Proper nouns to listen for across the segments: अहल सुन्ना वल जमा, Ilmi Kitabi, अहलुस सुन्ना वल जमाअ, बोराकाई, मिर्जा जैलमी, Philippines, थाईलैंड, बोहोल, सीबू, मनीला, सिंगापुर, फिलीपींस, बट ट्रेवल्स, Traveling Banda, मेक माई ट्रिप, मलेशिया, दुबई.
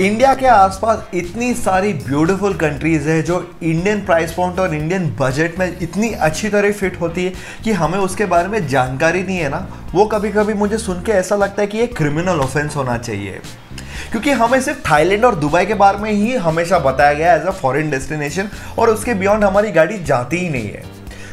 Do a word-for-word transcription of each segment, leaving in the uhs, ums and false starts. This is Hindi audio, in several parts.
इंडिया के आसपास इतनी सारी ब्यूटीफुल कंट्रीज़ है जो इंडियन प्राइस पॉइंट और इंडियन बजट में इतनी अच्छी तरह फिट होती है कि हमें उसके बारे में जानकारी नहीं है ना। वो कभी कभी मुझे सुन के ऐसा लगता है कि ये क्रिमिनल ऑफेंस होना चाहिए, क्योंकि हमें सिर्फ थाईलैंड और दुबई के बारे में ही हमेशा बताया गया एज अ फॉरेन डेस्टिनेशन और उसके बियॉन्ड हमारी गाड़ी जाती ही नहीं है।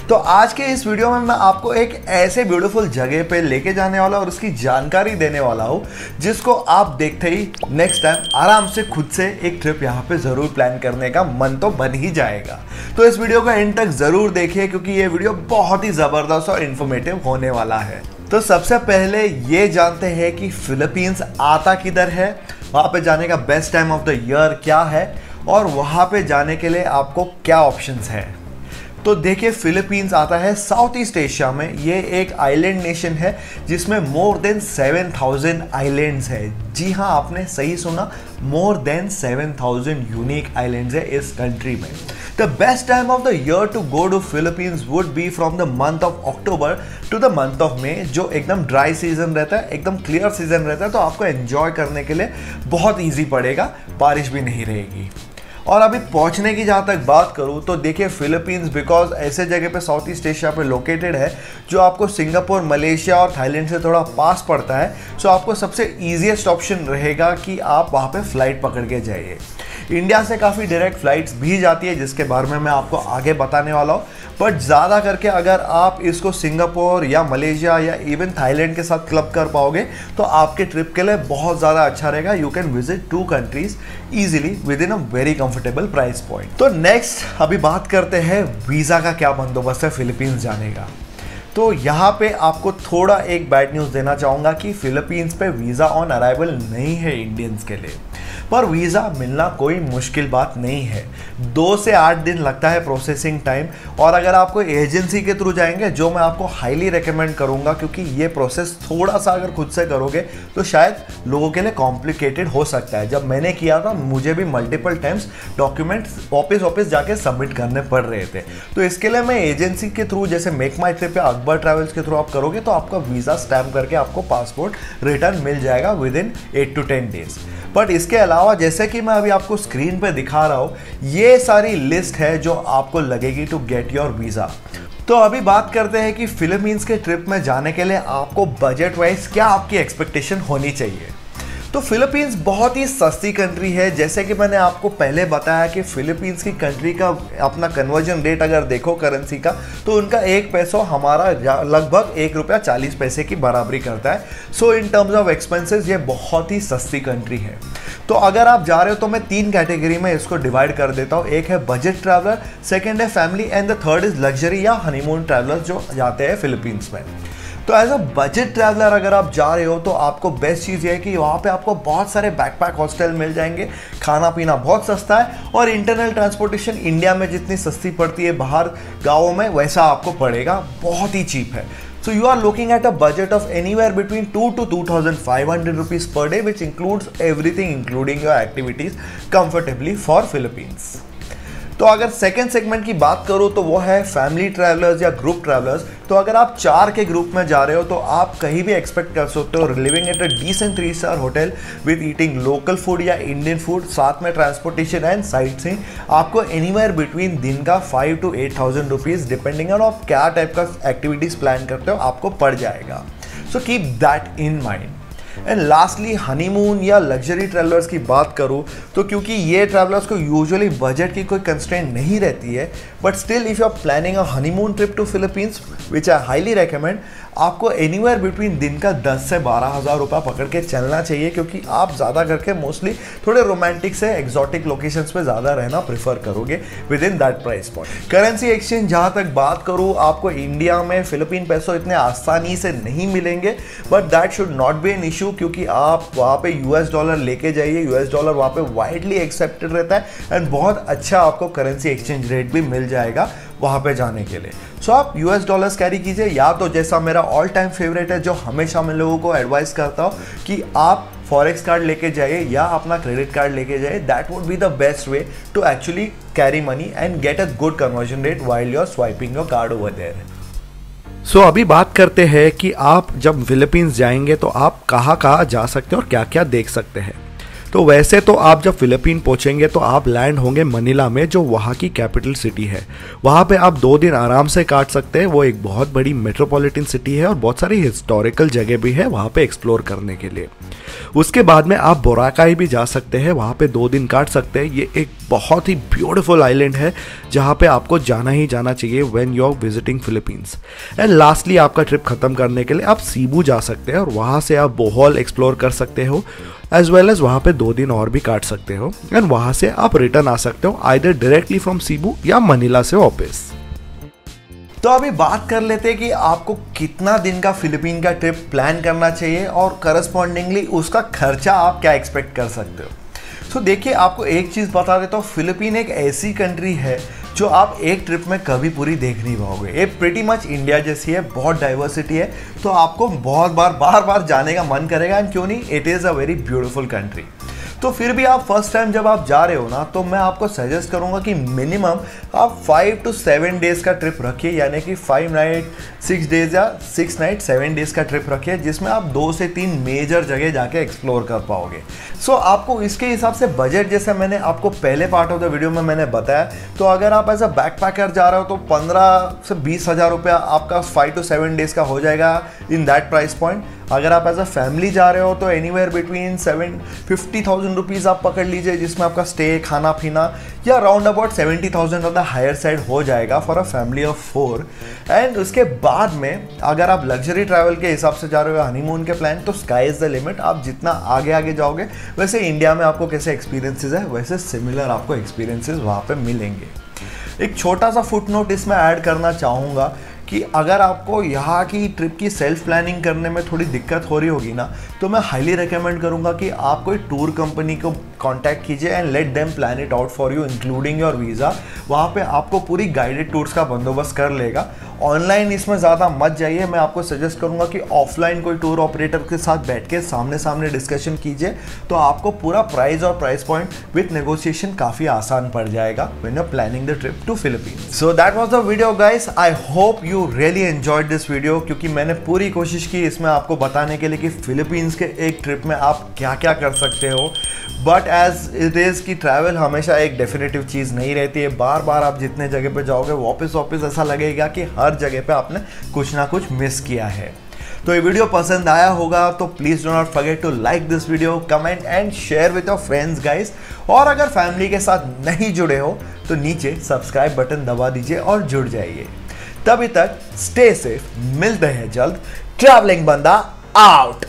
तो आज के इस वीडियो में मैं आपको एक ऐसे ब्यूटीफुल जगह पे लेके जाने वाला और उसकी जानकारी देने वाला हूँ जिसको आप देखते ही नेक्स्ट टाइम आराम से खुद से एक ट्रिप यहाँ पे ज़रूर प्लान करने का मन तो बन ही जाएगा। तो इस वीडियो को एंड तक ज़रूर देखिए क्योंकि ये वीडियो बहुत ही ज़बरदस्त और इन्फॉर्मेटिव होने वाला है। तो सबसे पहले ये जानते हैं कि फिलीपींस आता किधर है, वहाँ पर जाने का best time of the year क्या है और वहाँ पर जाने के लिए आपको क्या ऑप्शंस हैं। तो देखिए, फिलीपींस आता है साउथ ईस्ट एशिया में। ये एक आइलैंड नेशन है जिसमें more than seven thousand islands है। जी हाँ, आपने सही सुना, more than seven thousand unique islands है इस कंट्री में। The best time of the year to go to फिलीपींस would be from the month of October to the month of May, जो एकदम ड्राई सीजन रहता है, एकदम क्लियर सीजन रहता है, तो आपको एंजॉय करने के लिए बहुत ईजी पड़ेगा, बारिश भी नहीं रहेगी। और अभी पहुंचने की जहाँ तक बात करूँ तो देखिए, फिलीपींस बिकॉज ऐसे जगह पे साउथ ईस्ट एशिया पे लोकेटेड है जो आपको सिंगापुर, मलेशिया और थाईलैंड से थोड़ा पास पड़ता है, सो आपको सबसे ईजीएस्ट ऑप्शन रहेगा कि आप वहाँ पे फ़्लाइट पकड़ के जाइए। इंडिया से काफ़ी डायरेक्ट फ़्लाइट्स भी जाती है जिसके बारे में मैं आपको आगे बताने वाला हूँ, बट ज़्यादा करके अगर आप इसको सिंगापुर या मलेशिया या इवन थाईलैंड के साथ क्लब कर पाओगे तो आपके ट्रिप के लिए बहुत ज़्यादा अच्छा रहेगा। You can visit two countries easily within a very comfortable price point. तो नेक्स्ट अभी बात करते हैं वीज़ा का क्या बंदोबस्त है फिलीपींस जाने का। तो यहाँ पे आपको थोड़ा एक बैड न्यूज़ देना चाहूँगा कि फिलीपींस पे वीज़ा ऑन अराइवल नहीं है इंडियंस के लिए, पर वीज़ा मिलना कोई मुश्किल बात नहीं है। दो से आठ दिन लगता है प्रोसेसिंग टाइम, और अगर आपको एजेंसी के थ्रू जाएंगे, जो मैं आपको हाईली रेकमेंड करूँगा क्योंकि ये प्रोसेस थोड़ा सा अगर खुद से करोगे तो शायद लोगों के लिए कॉम्प्लिकेटेड हो सकता है। जब मैंने किया था मुझे भी मल्टीपल टाइम्स डॉक्यूमेंट्स वापस वापस जाके सबमिट करने पड़ रहे थे, तो इसके लिए मैं एजेंसी के थ्रू जैसे मेक माई ट्रिप या बट ट्रेवल्स के थ्रू आप करोगे तो आपका वीज़ा स्टैम्प करके आपको पासपोर्ट रिटर्न मिल जाएगा within eight to ten days. But इसके अलावा जैसे कि मैं अभी आपको स्क्रीन पे दिखा रहा हूँ, ये सारी लिस्ट है जो आपको लगेगी टू गेट योर वीज़ा। तो अभी बात करते हैं कि फिलीपींस के ट्रिप में जाने के लिए आपको बजट वाइज क्या आपकी एक्सपेक्टेशन होनी चाहिए। तो फिलीपींस बहुत ही सस्ती कंट्री है। जैसे कि मैंने आपको पहले बताया कि फिलीपींस की कंट्री का अपना कन्वर्जन रेट अगर देखो करेंसी का, तो उनका एक पैसा हमारा लगभग एक रुपया चालीस पैसे की बराबरी करता है। So in terms of expenses ये बहुत ही सस्ती कंट्री है। तो अगर आप जा रहे हो तो मैं तीन कैटेगरी में इसको डिवाइड कर देता हूँ। एक है बजट ट्रैवलर, सेकेंड है family and the third is luxury या हनीमून ट्रैवलर जो जाते हैं फिलीपींस में। तो एज अ बजट ट्रैवलर अगर आप जा रहे हो तो आपको बेस्ट चीज़ ये है कि वहाँ पे आपको बहुत सारे बैकपैक हॉस्टल मिल जाएंगे, खाना पीना बहुत सस्ता है और इंटरनल ट्रांसपोर्टेशन इंडिया में जितनी सस्ती पड़ती है बाहर गाँवों में वैसा आपको पड़ेगा, बहुत ही चीप है। So you are looking at a budget of anywhere between two to two thousand five hundred rupees per day, which includes everything including your activities comfortably for Philippines. तो अगर सेकेंड सेगमेंट की बात करूँ तो वो है फैमिली ट्रैवलर्स या ग्रुप ट्रैवलर्स। तो अगर आप चार के ग्रुप में जा रहे हो तो आप कहीं भी एक्सपेक्ट कर सकते हो living at a decent three star hotel with eating local food या इंडियन फूड, साथ में ट्रांसपोर्टेशन एंड साइट सीइंग। आपको एनीवेयर बिटवीन दिन का five to eight thousand rupees depending on आप क्या टाइप का एक्टिविटीज़ प्लान करते हो आपको पड़ जाएगा। So keep that in mind. And lastly honeymoon या लग्जरी ट्रैवलर्स की बात करूँ तो क्योंकि ये ट्रैवलर्स को यूजुअली बजट की कोई कंस्ट्रेंट नहीं रहती है, but still if you are planning a honeymoon trip to फिलीपींस which I highly recommend, आपको एनीवेयर बिटवीन दिन का दस से बारह हज़ार रुपया पकड़ के चलना चाहिए क्योंकि आप ज़्यादा करके मोस्टली थोड़े रोमांटिक से एग्जॉटिक लोकेशंस पे ज़्यादा रहना प्रेफर करोगे within that price point. Currency exchange जहाँ तक बात करूँ, आपको इंडिया में फिलिपीन पैसों इतने आसानी से नहीं मिलेंगे, but that should not be an issue क्योंकि आप वहाँ पे यूएस डॉलर लेके जाइए। यूएस डॉलर वहाँ पे वाइडली एक्सेप्टेड रहता है एंड बहुत अच्छा आपको करेंसी एक्सचेंज रेट भी मिल जाएगा वहाँ पे जाने के लिए। सो so, आप यूएस डॉलर्स कैरी कीजिए, या तो जैसा मेरा ऑल टाइम फेवरेट है जो हमेशा मैं लोगों को एडवाइस करता हूँ कि आप फॉरेक्स कार्ड लेके जाइए या अपना क्रेडिट कार्ड लेके जाइए। That would be the best way to actually carry money and get a good conversion rate while you are swiping your card over there. So so, अभी बात करते हैं कि आप जब फिलीपींस जाएंगे तो आप कहाँ कहाँ जा सकते हैं और क्या क्या देख सकते हैं। तो वैसे तो आप जब फिलीपीन पहुंचेंगे तो आप लैंड होंगे मनीला में, जो वहाँ की कैपिटल सिटी है। वहाँ पे आप दो दिन आराम से काट सकते हैं। वो एक बहुत बड़ी मेट्रोपॉलिटन सिटी है और बहुत सारी हिस्टोरिकल जगह भी है वहाँ पे एक्सप्लोर करने के लिए। उसके बाद में आप बोराकाई भी जा सकते हैं, वहाँ पे दो दिन काट सकते हैं। ये एक बहुत ही ब्यूटीफुल आइलैंड है जहाँ पे आपको जाना ही जाना चाहिए when you are visiting फिलीपींस। And lastly आपका ट्रिप खत्म करने के लिए आप सीबू जा सकते हैं और वहाँ से आप बोहोल एक्सप्लोर कर सकते हो, एज वेल एज वहाँ पे दो दिन और भी काट सकते हो। एंड वहाँ से आप रिटर्न आ सकते हो आइदर डायरेक्टली फ्रॉम सीबू या मनीला से वापस। तो अभी बात कर लेते हैं कि आपको कितना दिन का फिलीपीन का ट्रिप प्लान करना चाहिए और करस्पॉन्डिंगली उसका खर्चा आप क्या एक्सपेक्ट कर सकते हो। तो देखिए, आपको एक चीज़ बता देता हूँ, फिलीपीन एक ऐसी कंट्री है जो आप एक ट्रिप में कभी पूरी देख नहीं पाओगे। ये प्रिटी मच इंडिया जैसी है, बहुत डाइवर्सिटी है, तो आपको बहुत बार बार बार जाने का मन करेगा। एंड क्यों नहीं, it is a very beautiful country. तो फिर भी आप फर्स्ट टाइम जब आप जा रहे हो ना, तो मैं आपको सजेस्ट करूँगा कि मिनिमम आप फाइव टू सेवन डेज़ का ट्रिप रखिए, यानी कि फाइव नाइट सिक्स डेज़ या सिक्स नाइट सेवन डेज़ का ट्रिप रखिए, जिसमें आप दो से तीन मेजर जगह जाके एक्सप्लोर कर पाओगे। सो so, आपको इसके हिसाब से बजट, जैसे मैंने आपको पहले पार्ट ऑफ द वीडियो में मैंने बताया, तो अगर आप एज अ बैक पैकर जा रहे हो तो पंद्रह से बीस हज़ार रुपया आपका फाइव टू सेवन डेज़ का हो जाएगा इन दैट प्राइस पॉइंट। अगर आप एज अ फैमिली जा रहे हो तो anywhere between seven fifty thousand rupees आप पकड़ लीजिए, जिसमें आपका स्टे, खाना पीना या round about seventy thousand of the higher side हो जाएगा for a family of four. And उसके बाद में अगर आप लग्जरी ट्रैवल के हिसाब से जा रहे हो, हनीमून के प्लान, तो स्काई इज़ द लिमिट। आप जितना आगे आगे जाओगे, वैसे इंडिया में आपको कैसे एक्सपीरियंसेस है वैसे सिमिलर आपको एक्सपीरियंसेस वहाँ पर मिलेंगे। एक छोटा सा फुट नोट इसमें ऐड करना चाहूँगा कि अगर आपको यहाँ की ट्रिप की सेल्फ प्लानिंग करने में थोड़ी दिक्कत हो रही होगी ना, तो मैं हाईली रेकमेंड करूँगा कि आप कोई टूर कंपनी को कांटेक्ट कीजिए and let them plan it out for you including your visa. वहाँ पे आपको पूरी गाइडेड टूर्स का बंदोबस्त कर लेगा। ऑनलाइन इसमें ज़्यादा मत जाइए, मैं आपको सजेस्ट करूँगा कि ऑफलाइन कोई टूर ऑपरेटर के साथ बैठ के सामने सामने डिस्कशन कीजिए, तो आपको पूरा प्राइस और प्राइस पॉइंट विथ नेगोशिएशन काफ़ी आसान पड़ जाएगा when you are planning the trip to फिलीपींस। So that was the video guys, I hope you really enjoyed this video, क्योंकि मैंने पूरी कोशिश की इसमें आपको बताने के लिए कि फिलीपींस के एक ट्रिप में आप क्या क्या कर सकते हो। बट एज इट इज़ कि ट्रैवल हमेशा एक डेफिनेटिव चीज़ नहीं रहती है, बार बार आप जितने जगह पे जाओगे वापस वापस ऐसा लगेगा कि हर जगह पे आपने कुछ ना कुछ मिस किया है। तो ये वीडियो पसंद आया होगा तो please do not forget to like this video, comment and share with your friends guys. और अगर फैमिली के साथ नहीं जुड़े हो तो नीचे सब्सक्राइब बटन दबा दीजिए और जुड़ जाइए। तभी तक स्टे सेफ, मिलते हैं जल्द। ट्रैवलिंग बंदा आउट।